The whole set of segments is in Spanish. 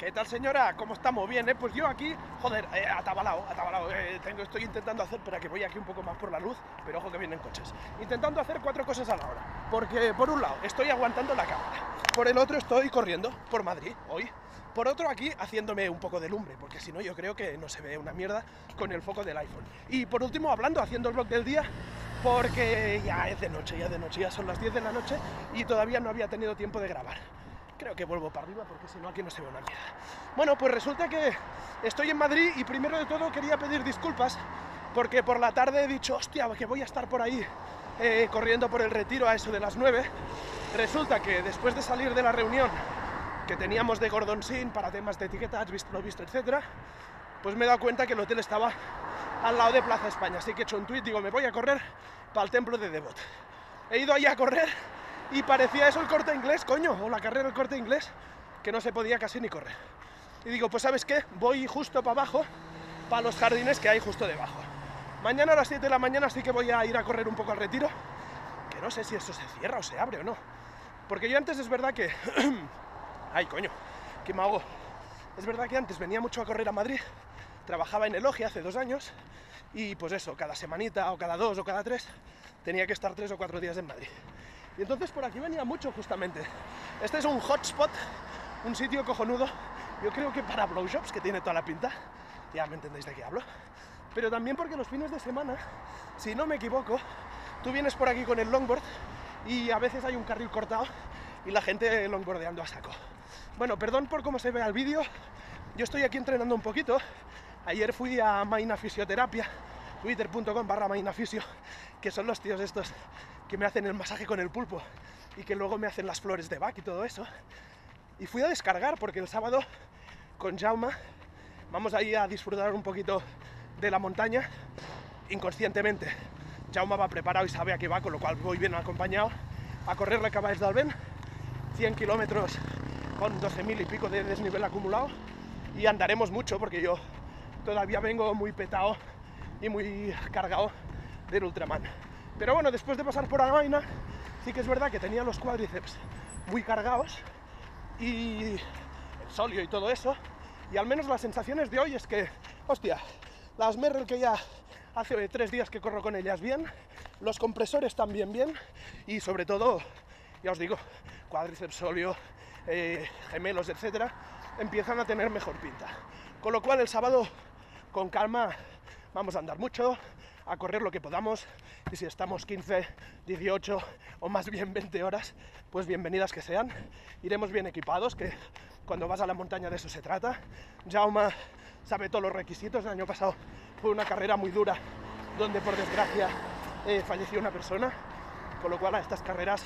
¿Qué tal, señora? ¿Cómo estamos? Bien, ¿eh? Pues yo aquí, joder, atabalao. Estoy intentando hacer, espera que voy aquí un poco más por la luz, pero ojo que vienen coches. Intentando hacer 4 cosas a la hora. Porque, por un lado, estoy aguantando la cámara. Por el otro, estoy corriendo por Madrid, hoy. Por otro, aquí, haciéndome un poco de lumbre, porque si no, yo creo que no se ve una mierda con el foco del iPhone. Y por último, haciendo el vlog del día, porque ya es de noche, ya son las 10 de la noche y todavía no había tenido tiempo de grabar. Creo que vuelvo para arriba porque si no aquí no se ve una mierda. Bueno, pues resulta que estoy en Madrid y primero de todo quería pedir disculpas porque por la tarde he dicho, hostia, que voy a estar por ahí corriendo por el Retiro a eso de las 9. Resulta que después de salir de la reunión que teníamos de Gordon Sin para temas de etiquetas, visto no visto, etcétera, pues me he dado cuenta que el hotel estaba al lado de Plaza España, así que he hecho un tuit, digo, me voy a correr para el Templo de Debod. He ido allí a correr y parecía eso el Corte Inglés, coño, o la carrera del Corte Inglés, que no se podía casi ni correr. Y digo, pues ¿sabes qué? Voy justo para abajo, para los jardines que hay justo debajo. Mañana a las 7 de la mañana sí que voy a ir a correr un poco al Retiro, que no sé si eso se cierra o se abre o no. Porque yo antes es verdad que... ¡Ay, coño! ¿Qué me hago? Es verdad que antes venía mucho a correr a Madrid, trabajaba en Elogia hace 2 años y pues eso, cada semanita o cada 2 o cada 3 tenía que estar 3 o 4 días en Madrid. Y entonces por aquí venía mucho justamente. Este es un hotspot, un sitio cojonudo, yo creo que para blowjobs, que tiene toda la pinta, ya me entendéis de qué hablo, pero también porque los fines de semana, si no me equivoco, tú vienes por aquí con el longboard y a veces hay un carril cortado y la gente longboardeando a saco. Bueno, perdón por cómo se ve el vídeo, yo estoy aquí entrenando un poquito. Ayer fui a Maina Fisioterapia, twitter.com/mainafisio, que son los tíos estos que me hacen el masaje con el pulpo y que luego me hacen las flores de Bach y todo eso. Y fui a descargar porque el sábado con Jaume vamos ahí a disfrutar un poquito de la montaña inconscientemente. Jaume va preparado y sabe a qué va, con lo cual voy bien acompañado a correr la Cavalls del Vent, 100 kilómetros con 12.000 y pico de desnivel acumulado, y andaremos mucho porque yo todavía vengo muy petado y muy cargado del Ultraman. Pero bueno, después de pasar por la vaina, sí que es verdad que tenía los cuádriceps muy cargados y el solio y todo eso, y al menos las sensaciones de hoy es que, hostia, las Merrel que ya hace 3 días que corro con ellas bien, los compresores también bien, y sobre todo, ya os digo, cuádriceps, solio, gemelos, etcétera, empiezan a tener mejor pinta. Con lo cual el sábado con calma vamos a andar mucho, a correr lo que podamos, y si estamos 15, 18 o más bien 20 horas, pues bienvenidas que sean. Iremos bien equipados, que cuando vas a la montaña de eso se trata. Jaume sabe todos los requisitos, el año pasado fue una carrera muy dura donde por desgracia falleció una persona, con lo cual a estas carreras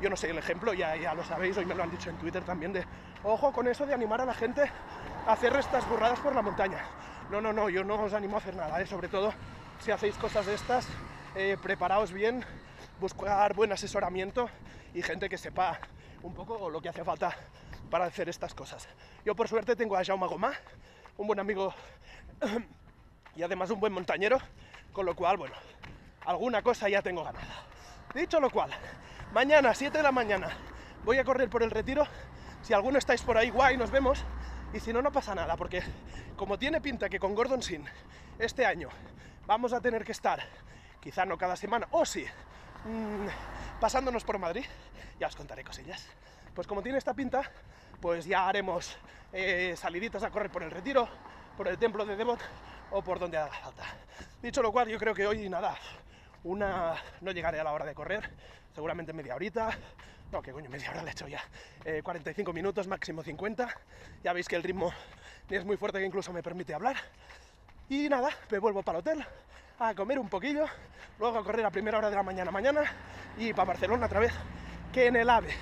yo no soy el ejemplo, ya lo sabéis, hoy me lo han dicho en Twitter también, de ojo con eso de animar a la gente a hacer estas burradas por la montaña. No, yo no os animo a hacer nada, sobre todo si hacéis cosas de estas, preparaos bien, buscar buen asesoramiento y gente que sepa un poco lo que hace falta para hacer estas cosas. Yo por suerte tengo a Jaume Goma, un buen amigo y además un buen montañero, con lo cual, bueno, alguna cosa ya tengo ganada. Dicho lo cual, mañana, 7 de la mañana, voy a correr por el Retiro. Si alguno estáis por ahí, guay, nos vemos. Y si no, no pasa nada, porque como tiene pinta que con Gordon Sin este año vamos a tener que estar, quizá no cada semana, o sí, pasándonos por Madrid, ya os contaré cosillas. Pues como tiene esta pinta, pues ya haremos saliditas a correr por el Retiro, por el Templo de Debod o por donde haga falta. Dicho lo cual, yo creo que hoy, nada, no llegaré a la hora de correr, seguramente media horita, no, que coño, media hora le he hecho ya, 45 minutos, máximo 50, ya veis que el ritmo es muy fuerte que incluso me permite hablar, y nada, me vuelvo para el hotel, a comer un poquillo, luego a correr a primera hora de la mañana, y para Barcelona otra vez, que en el AVE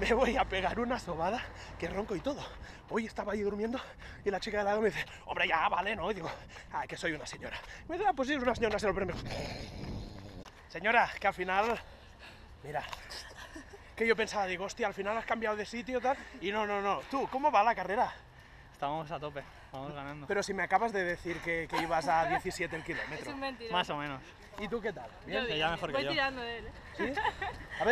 me voy a pegar una sobada, que ronco y todo. Hoy estaba ahí durmiendo y la chica de al lado me dice, hombre, ya, vale, ¿no? Y digo, ah, que soy una señora. Me dice, ah, pues sí, una señora, se lo premio. Señora, que al final, mira, que yo pensaba, digo, hostia, al final has cambiado de sitio, tal, y no, tú, ¿cómo va la carrera? estábamos a tope, vamos ganando. Pero si me acabas de decir que ibas a 17 el kilómetro. Es un mentira. Más o menos. ¿Y tú qué tal? Bien, bien, ya mejor voy que yo. Tirando de él, ¿eh? ¿Sí?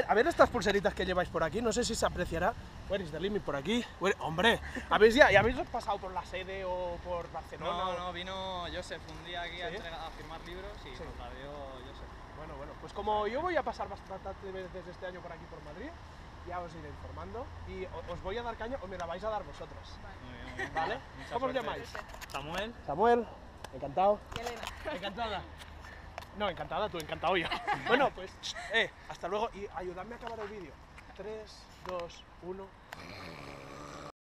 A ver estas pulseritas que lleváis por aquí, no sé si se apreciará. Where is the limit por aquí. Hombre, ¿habéis ya habéis pasado por la sede o por Barcelona? No, vino Josef un día aquí. ¿Sí? a firmar libros y nos la dio Josef. Bueno, pues como yo voy a pasar bastantes veces este año por aquí por Madrid, ya os iré informando y os voy a dar caña o me la vais a dar vosotros. Muy bien. ¿Vale? ¿Cómo os llamáis? Samuel. Samuel, encantado. Y Elena. Encantada. No, encantada tú, encantado yo. Bueno, pues, hasta luego y ayudadme a acabar el vídeo. 3, 2, 1...